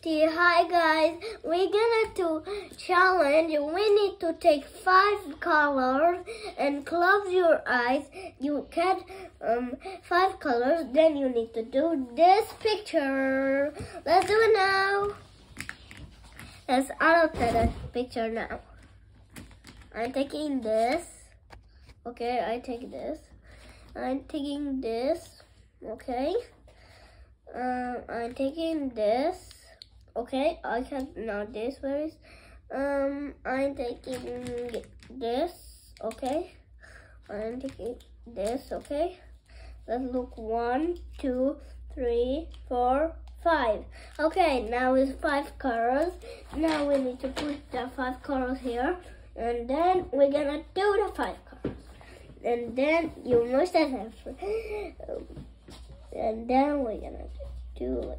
Dear, hi guys, we're gonna do challenge. We need to take 5 colors and close your eyes. You get 5 colors, then you need to do this picture. Let's do it now. Let's annotate the picture now. I'm taking this. Okay, I take this. I'm taking this. Okay. I'm taking this. Okay, I can't know this. Where is? I'm taking this. Okay, I'm taking this. Okay, let's look. 1, 2, 3, 4, 5. Okay, now it's 5 colors. Now we need to put the 5 colors here, and then we're gonna do the 5 colors, and then you must have. And then we're gonna do like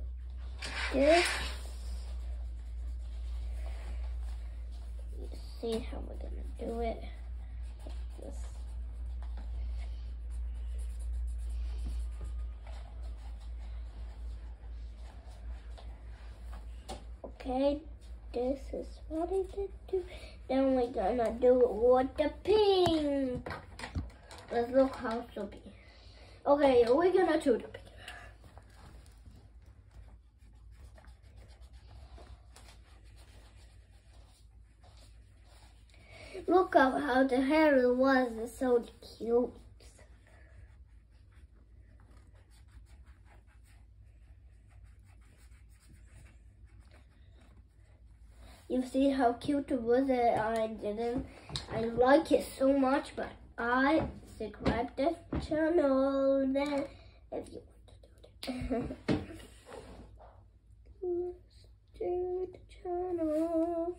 this. You see how we're gonna do it? Like this. Okay, this is what I did do. Then we're gonna do it with the pink. Let's look how to be. Okay, we're gonna do the pink. Look up how the hair was, it's so cute. You see how cute it was. I like it so much, but I subscribe this channel then if you want to do it. Let's do the channel.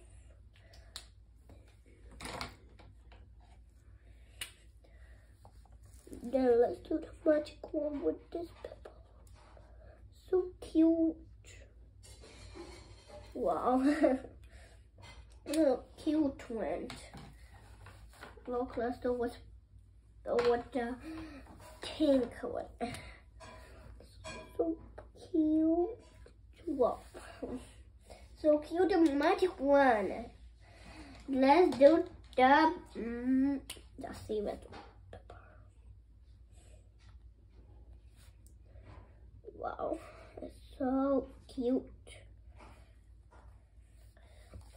Then let's do the magic one with this pebble. So cute. Wow. Cute one. Look, let's do what the pink one. So cute. Wow. So cute, the magic one. Let's do the secret one. Wow, it's so cute.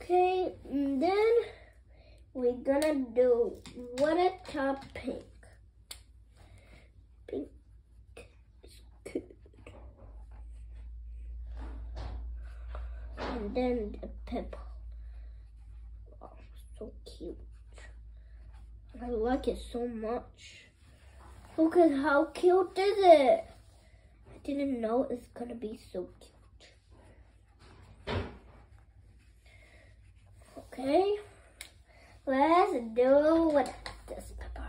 Okay, and then we're gonna do what a top pink. Pink is cute. And then the purple. Wow, so cute. I like it so much. Look at how cute is it. Didn't know it's gonna be so cute. Okay, let's do what this pepper.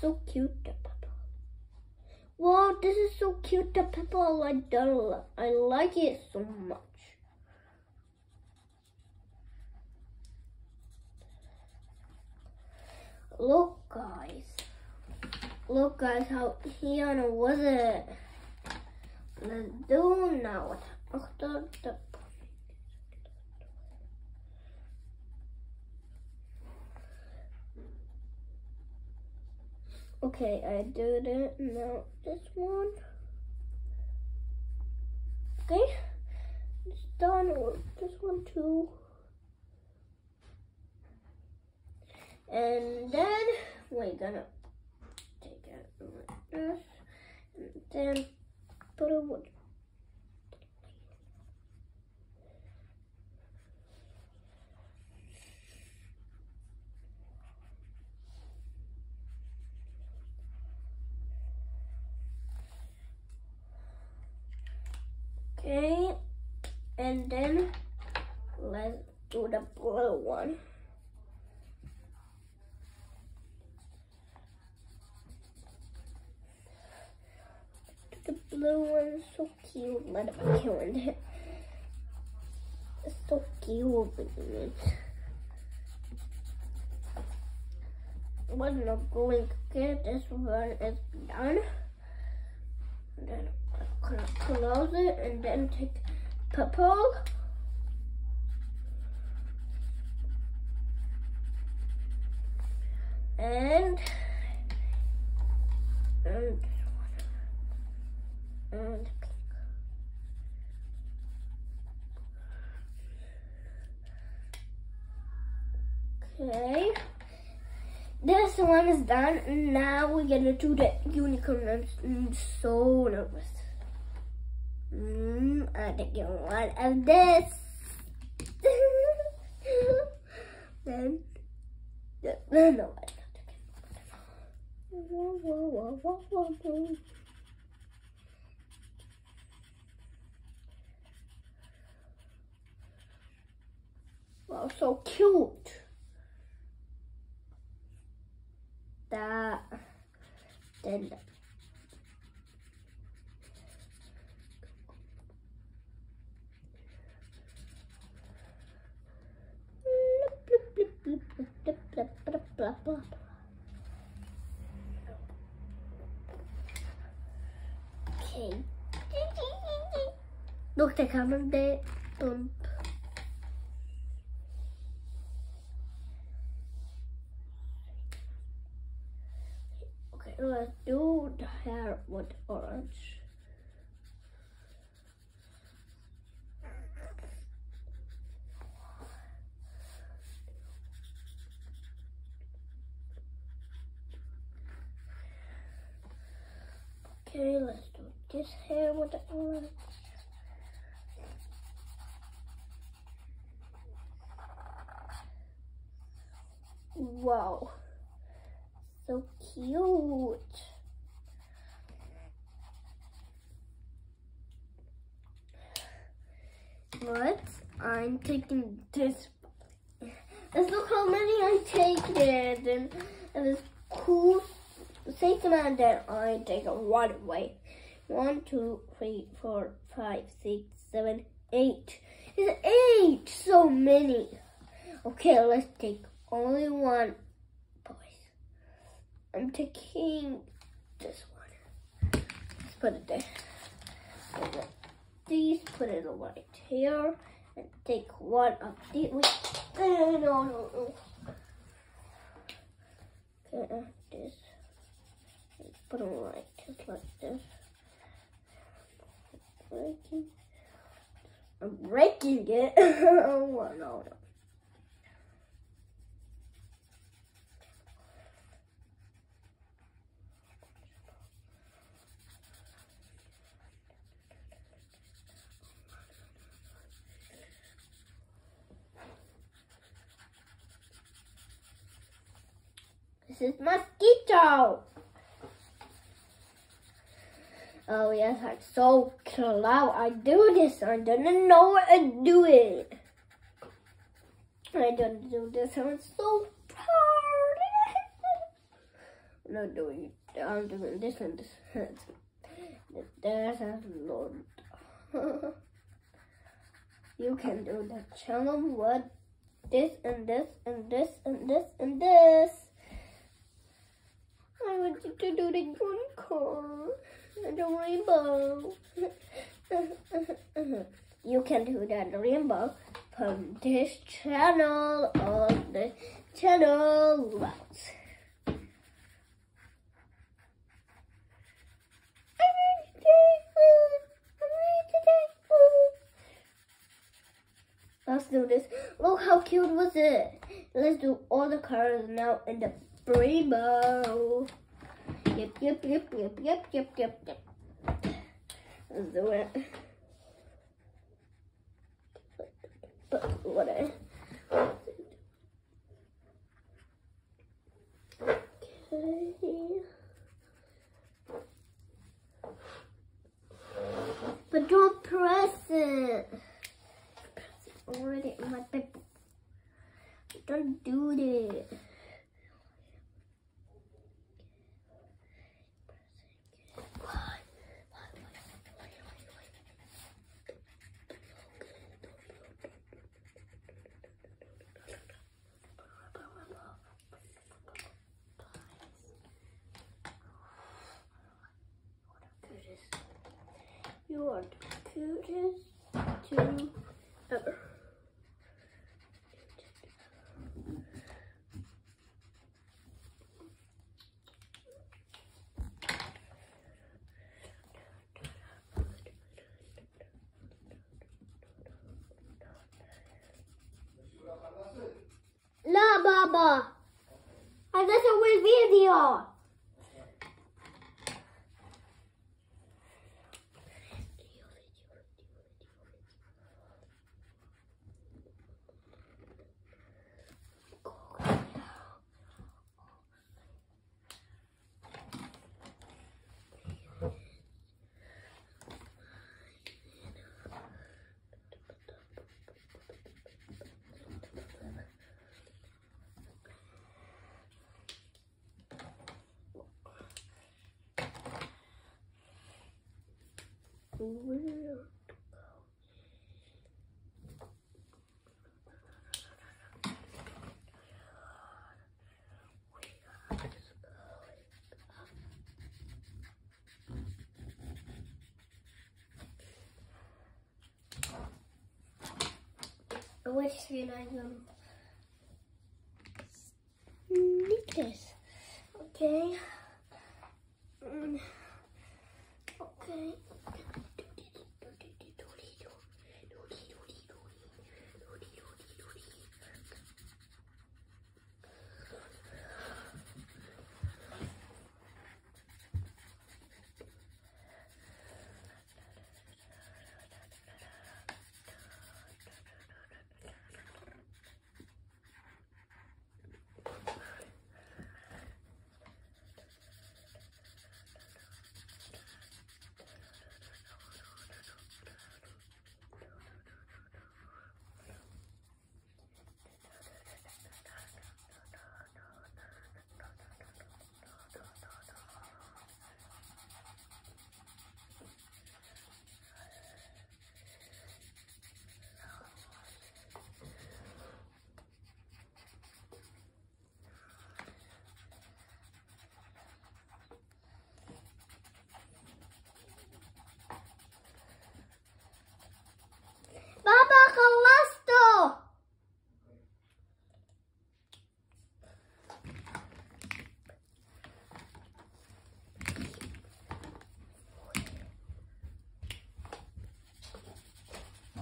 So cute, the pepper. Wow, this is so cute, the pepper. I like it so much. Look guys, how Hannah was it. Let's do now after the okay, I did it now. This one, okay, it's done with this one too. And then we're gonna take it like this, and then. Put a wood. Okay, and then let's do the blue one. Blue one, so cute. Let it be cute. It's so cute. We're not going to get this one. Is done. Then I'm gonna close it and then take purple and pink. Okay, this one is done. Now we're gonna do the unicorn. I'm so nervous. I think you want of this. Then no, I don't. Wow, so cute. That then. Okay. Look, they come in there. Boom. Okay, let's do the hair with orange. Okay, let's do this hair with the orange. Wow, so cute. But I'm taking this. Let's look how many I take there. Then it's cool. Six and then I take it right away. 1, 2, 3, 4, 5, 6, 7, 8. It's 8! So many. Okay, let's take only one, boys. I'm taking this one. Let's put it there. And then these, put it right here. And take one of these. No. Okay, this. Put them right, just like this. I'm breaking it. Oh no! This is mosquito. Oh yes, I'm so clout. I do this. I don't know what I'm doing. I don't do this. I'm so proud. I'm not doing it. I'm doing this and this. That's a lot. You can do the channel with this and this and this and this and this. I want you to do the unicorn. The rainbow. You can do that rainbow from this channel on the channel routes. Let's do this. Look how cute was it. Let's do all the colors now in the rainbow. Yep. Let's do it. But what I... Okay. But don't press it. Press it already on my paper. Don't do this. You are the cutest thing ever. Baba. And that's a weird video. Weird. I wish you like them. Need this. Okay. Okay.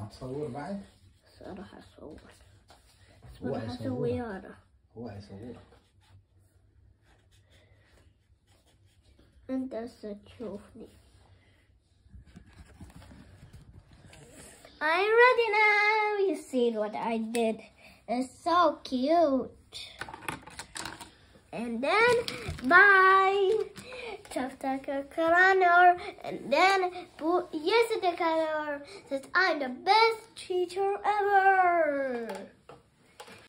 هصور بعد؟ راح اصور. هو هيصورك. انت هسه تشوفني. I'm ready now. You see what I did. It's so cute. And then bye. Tafta Karanor, and then Yesterday Karanor says I'm the best teacher ever.